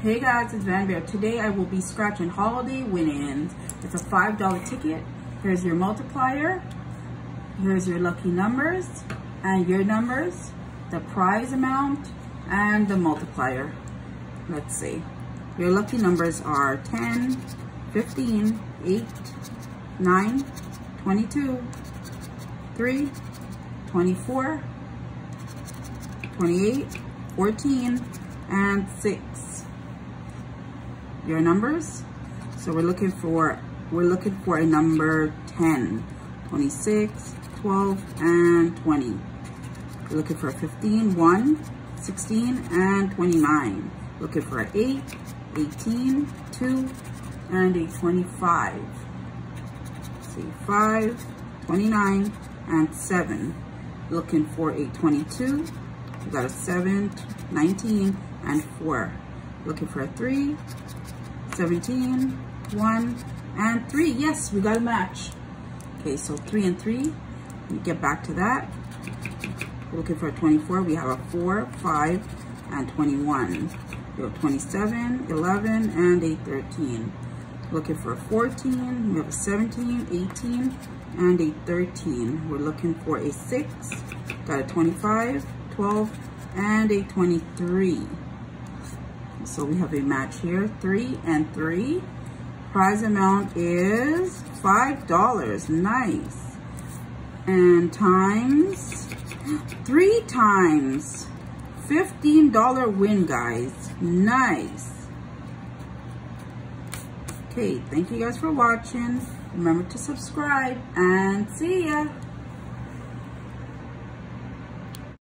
Hey guys, it's Van Bear. Today I will be scratching holiday win-ins. It's a $5 ticket. Here's your multiplier. Here's your lucky numbers and your numbers, the prize amount, and the multiplier. Let's see. Your lucky numbers are 10, 15, 8, 9, 22, 3, 24, 28, 14, and 6. Your numbers. So we're looking for a number 10, 26, 12, and 20. We're looking for a 15, 1, 16, and 29. Looking for an 8, 18, 2, and a 25. Let's see, 5, 29, and 7. Looking for a 22. We got a 7, 19, and 4. Looking for a 3. 17, 1, and 3. Yes, we got a match. Okay, so 3 and 3. We get back to that. We're looking for a 24. We have a 4, 5, and 21. We have 27, 11, and a 13. Looking for a 14. We have a 17, 18, and a 13. We're looking for a 6. Got a 25, 12, and a 23. So we have a match here, 3 and 3. Prize amount is $5. Nice. And times 3 times. $15 win, guys. Nice. Okay, thank you guys for watching. Remember to subscribe and see ya.